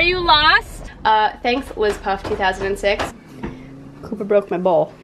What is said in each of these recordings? Are you lost? Thanks, LizPuff 2006. Cooper broke my bowl.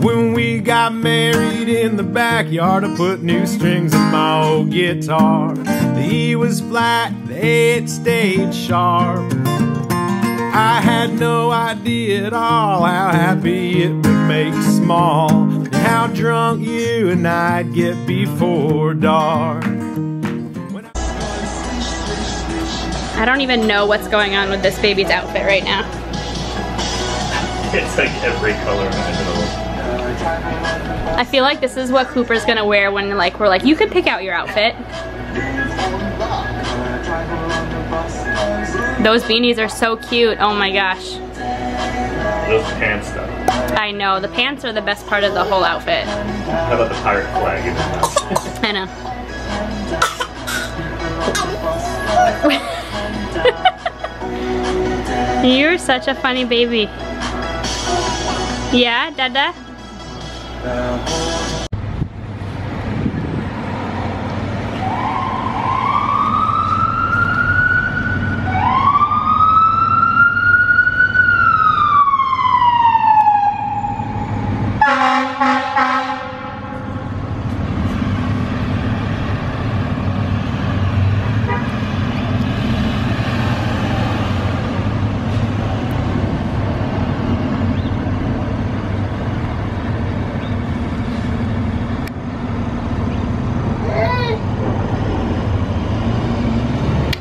When we got married in the backyard, I put new strings in my old guitar. The E was flat, the A it stayed sharp. I had no idea at all how happy it would make small, and how drunk you and I'd get before dark. I don't even know what's going on with this baby's outfit right now. It's like every color imaginable. I feel like this is what Cooper's gonna wear when like we're like, you could pick out your outfit. Those beanies are so cute, oh my gosh. Those pants though. I know, the pants are the best part of the whole outfit. How about the pirate flag in the house? I know. You're such a funny baby. Yeah, Dada?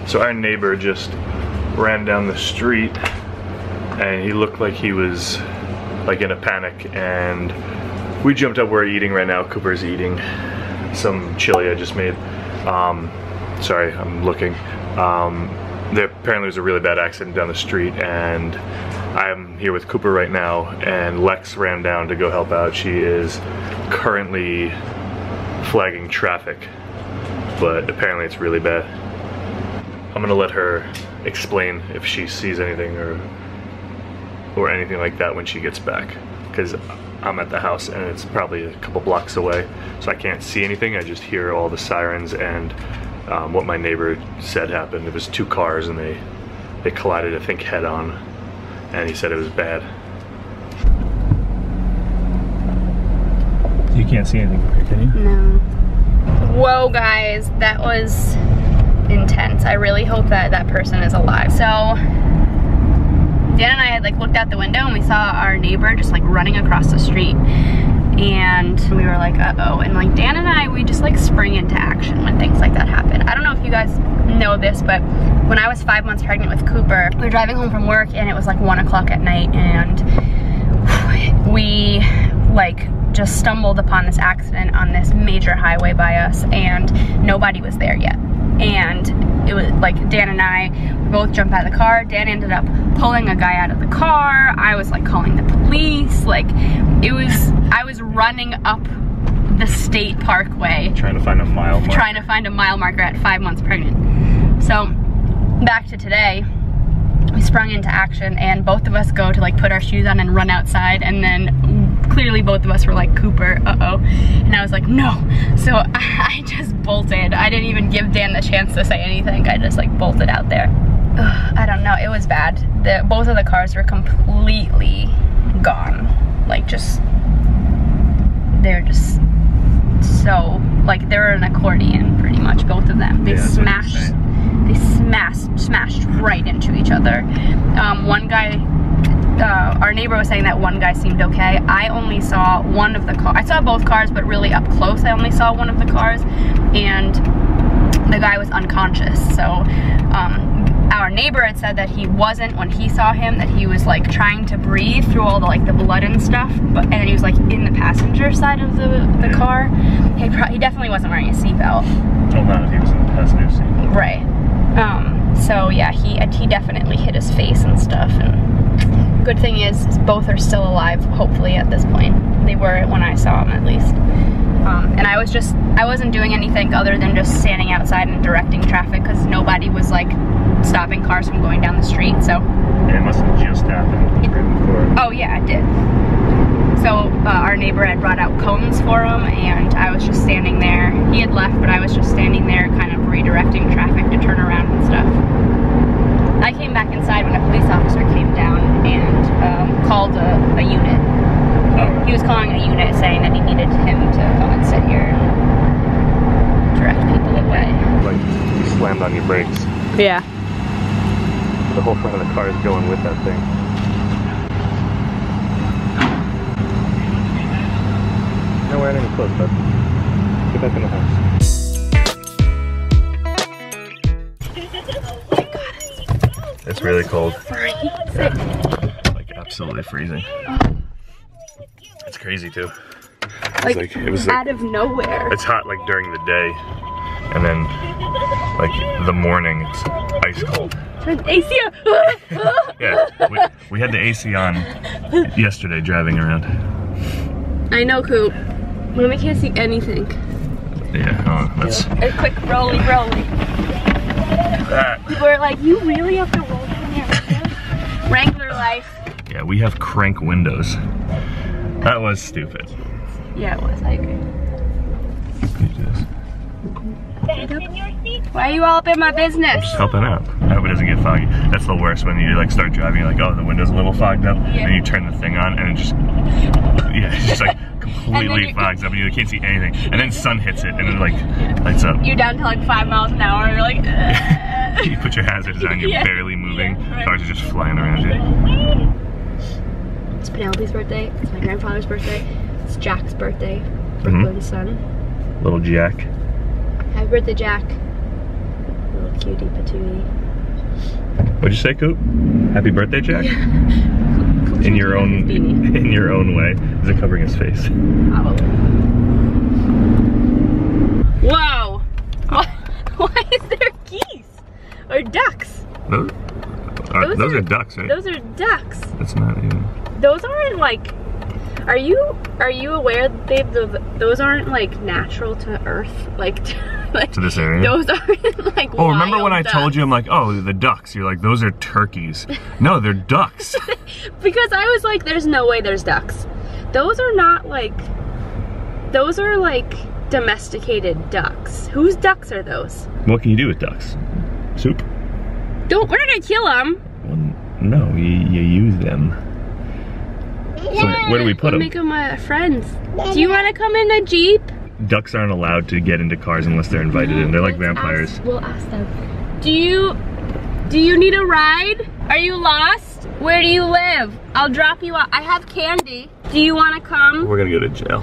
So our neighbor just ran down the street and he looked like he was like in a panic, and we jumped up. We're eating right now. Cooper's eating some chili I just made. Sorry, I'm looking. There apparently was a really bad accident down the street, and I'm here with Cooper right now, and Lex ran down to go help out. She is currently flagging traffic, but apparently it's really bad. I'm gonna let her explain if she sees anything or anything like that when she gets back, because I'm at the house and it's probably a couple blocks away, so I can't see anything. I just hear all the sirens and what my neighbor said happened. It was two cars and they collided, I think, head on, and he said it was bad. You can't see anything from here, can you? No. Whoa, guys, that was intense. I really hope that that person is alive. So Dan and I had like looked out the window and we saw our neighbor just like running across the street, and we were like, uh-oh. And like Dan and I, we just like spring into action when things like that happen. I don't know if you guys know this, but when I was 5 months pregnant with Cooper, we were driving home from work and it was like 1 o'clock at night, and we like just stumbled upon this accident on this major highway by us, and nobody was there yet. And it was like Dan and I both jumped out of the car. Dan ended up pulling a guy out of the car. I was like calling the police. Like it was, I was running up the state parkway. Trying to find a mile marker. Trying to find a mile marker at 5 months pregnant. So back to today, we sprung into action and both of us go to like put our shoes on and run outside, and then clearly both of us were like, Cooper, uh-oh. And I was like, no. So I just bolted. I didn't even give Dan the chance to say anything. I just like bolted out there. Ugh, I don't know, it was bad. Both of the cars were completely gone. Like just, they're just so, like they were an accordion pretty much, both of them. They smashed right into each other. One guy, our neighbor was saying that one guy seemed okay. I only saw one of the cars. I saw both cars, but really up close I only saw one of the cars, and the guy was unconscious. So our neighbor had said that he wasn't when he saw him, that he was like trying to breathe through all the like the blood and stuff, but and he was like in the passenger side of the car. He definitely wasn't wearing a seatbelt. Oh no, he was in the passenger seat. Right. So yeah, he definitely hit his face and stuff. And good thing is both are still alive, hopefully, at this point. They were when I saw them, at least. And I was just, I wasn't doing anything other than just standing outside and directing traffic, because nobody was like stopping cars from going down the street, so. And it must have just happened right before. Oh yeah, it did. So our neighbor had brought out cones for him, and I was just standing there. He had left, but I was just standing there kind of redirecting traffic to turn around and stuff. I came back inside when a police officer came down and called a unit. He was calling a unit saying that he needed him to come and sit here and direct people away. Like, you slammed on your brakes. Yeah. The whole front of the car is going with that thing. No, we're not even close, but get back in the house. Oh my God, it's really cold. Yeah. Like absolutely freezing. It's crazy too. Like it was like, out of nowhere. It's hot like during the day, and then like the morning it's ice cold. Turn the AC on. Yeah, we had the AC on yesterday driving around. I know, Coop. Well, we can't see anything. Yeah, that's... A quick rolly. That. People are like, you really have to roll down your windows? Wrangler life. Yeah, we have crank windows. That was stupid. Yeah, it was. I agree. Why are you all up in my business? Just helping out. I hope it doesn't get foggy. That's the worst when you like start driving, you're like, oh, the window's a little fogged up, and you turn the thing on and it just... Yeah, it's just like... completely fogs up and you can't see anything. And then sun hits it and it like lights up. You're down to like 5 miles an hour and you're like You put your hazards on, you're barely moving. Right. Cars are just flying around you. It's Penelope's birthday, it's my grandfather's birthday, it's Jack's birthday, Brooklyn's son. Little Jack. Happy birthday, Jack. Little cutie patootie. What'd you say, Coop? Happy birthday, Jack? Yeah. In your own way. Is it covering his face? Probably. Whoa! Why is there geese? Or ducks? Those are ducks, right? Those are ducks. That's not even. Those aren't like. Are you aware, babe? Those aren't like natural to Earth, like to this area. Those aren't like. Oh, remember when I told you? I'm like, oh, the ducks. You're like, those are turkeys. No, they're ducks. Because I was like, there's no way there's ducks. Those are not like. Those are like domesticated ducks. Whose ducks are those? What can you do with ducks? Soup. We're not gonna kill them. Well, no, you use them. So where do we put them? Make them friends. Do you want to come in a Jeep? Ducks aren't allowed to get into cars unless they're invited in. They're like vampires. We'll ask them. Do you need a ride? Are you lost? Where do you live? I'll drop you off. I have candy. Do you want to come? We're gonna go to jail.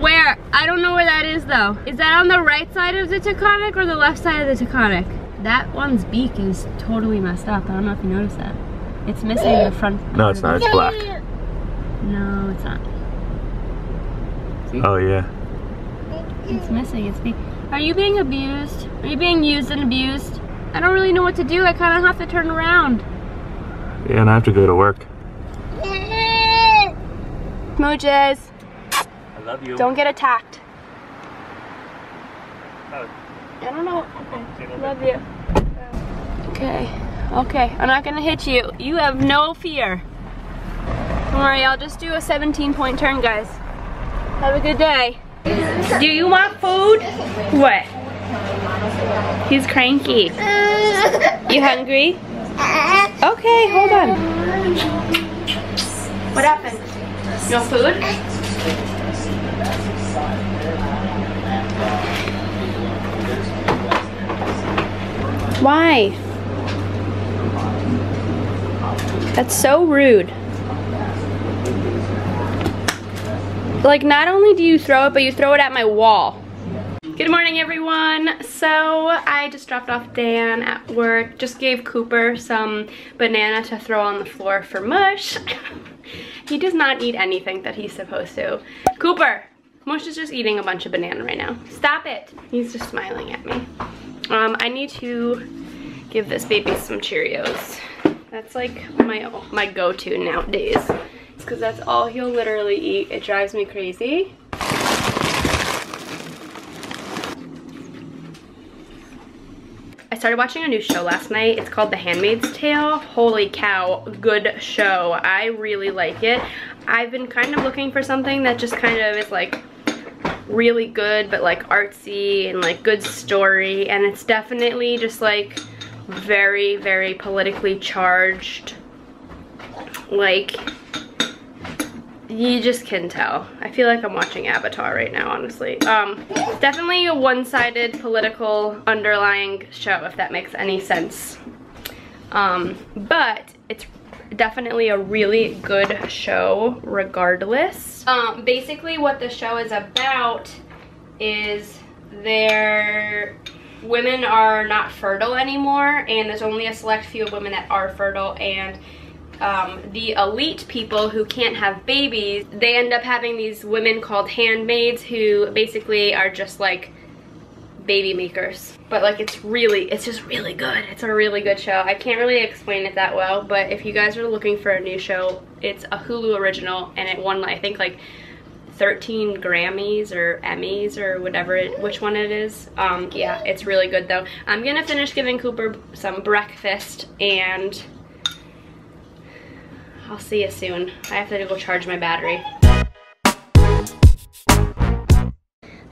Where? I don't know where that is though. Is that on the right side of the Taconic or the left side of the Taconic? That one's beak is totally messed up. I don't know if you noticed that. It's missing the front. No, it's not. It's black. No, it's not. See? Oh, yeah. It's missing. It's being... Are you being abused? Are you being used and abused? I don't really know what to do. I kind of have to turn around. Yeah, and I have to go to work. Smooches. I love you. Don't get attacked. Oh. I don't know. Okay. Love you. Okay. I'm not going to hit you. You have no fear. Don't worry, I'll just do a 17-point turn, guys. Have a good day. Do you want food? What? He's cranky. You hungry? Okay, hold on. What happened? No food? Why? That's so rude. Like, not only do you throw it, but you throw it at my wall. Good morning, everyone. So, I just dropped off Dan at work. Just gave Cooper some banana to throw on the floor for Mush. He does not eat anything that he's supposed to. Cooper, Mush is just eating a bunch of banana right now. Stop it. He's just smiling at me. I need to give this baby some Cheerios. That's like my go-to nowadays. Because that's all he'll literally eat. It drives me crazy. I started watching a new show last night. It's called The Handmaid's Tale. Holy cow, good show. I really like it. I've been kind of looking for something that just kind of is like really good, but like artsy and like good story, and it's definitely just like very, very politically charged. Like, you just can tell. I feel like I'm watching Avatar right now, honestly. Definitely a one-sided political underlying show, if that makes any sense. But it's definitely a really good show regardless. Basically what the show is about is women are not fertile anymore, and there's only a select few women that are fertile, and the elite people who can't have babies, they end up having these women called handmaids who basically are just like baby makers. But like it's just really good. It's a really good show. I can't really explain it that well, but if you guys are looking for a new show, it's a Hulu original, and it won I think like 13 Grammys or Emmys or whatever, which one it is. Yeah, it's really good though. I'm gonna finish giving Cooper some breakfast, and I'll see you soon. I have to go charge my battery.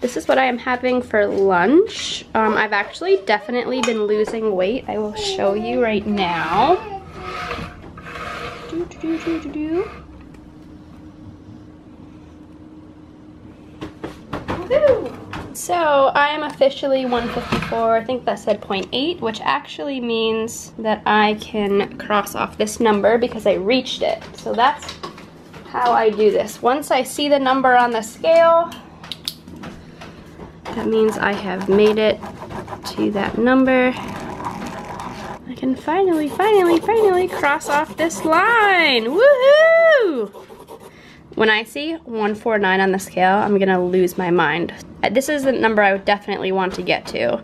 This is what I am having for lunch. I've actually definitely been losing weight. I will show you right now. So I am officially 154, I think that said 0.8, which actually means that I can cross off this number because I reached it. So that's how I do this. Once I see the number on the scale, that means I have made it to that number. I can finally, finally, finally cross off this line. Woohoo! When I see 149 on the scale, I'm gonna lose my mind. This is the number I would definitely want to get to.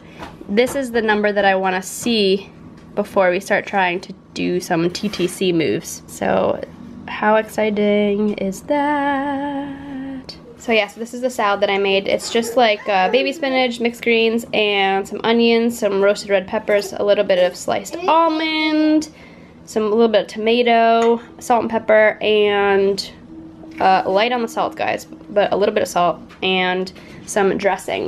This is the number that I wanna see before we start trying to do some TTC moves. So, how exciting is that? So yeah, so this is the salad that I made. It's just like baby spinach, mixed greens, and some onions, some roasted red peppers, a little bit of sliced almond, a little bit of tomato, salt and pepper, and light on the salt, guys, but a little bit of salt and some dressing.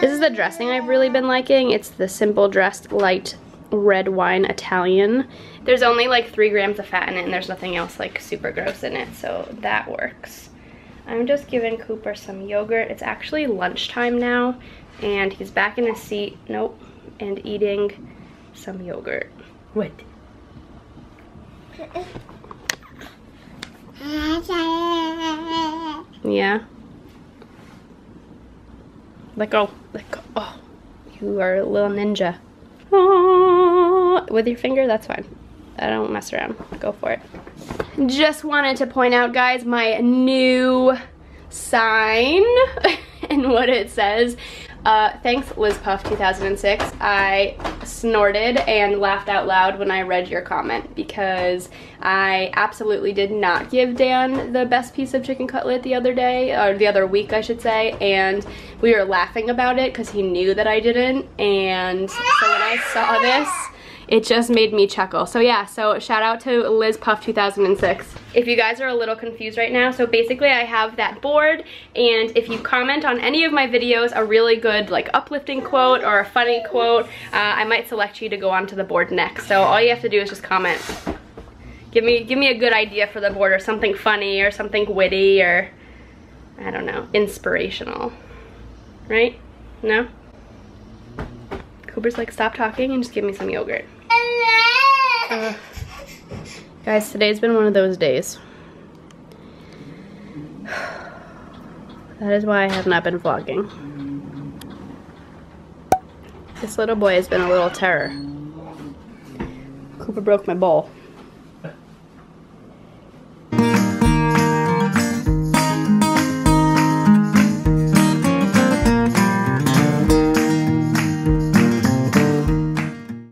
This is the dressing I've really been liking. It's the Simple Dressed Light Red Wine Italian. There's only like 3 grams of fat in it, and there's nothing else like super gross in it, so that works. I'm just giving Cooper some yogurt. It's actually lunchtime now, and he's back in his seat, nope, and eating some yogurt. What? Yeah. Let go. Let go. Oh, you are a little ninja. Oh, with your finger, that's fine. I don't mess around. Go for it. Just wanted to point out, guys, my new sign and what it says. Thanks, LizPuff 2006. I snorted and laughed out loud when I read your comment because I absolutely did not give Dan the best piece of chicken cutlet the other day, or the other week I should say, and we were laughing about it because he knew that I didn't, and so when I saw this, it just made me chuckle. So yeah, so shout out to LizPuff 2006. If you guys are a little confused right now, so basically I have that board, and if you comment on any of my videos, a really good like uplifting quote or a funny quote, I might select you to go onto the board next. So all you have to do is just comment. Give me a good idea for the board, or something funny or something witty, or I don't know, inspirational. Right? No? Cooper's like, stop talking and just give me some yogurt. Guys, today's been one of those days. That is why I have not been vlogging. This little boy has been a little terror. Cooper broke my bowl.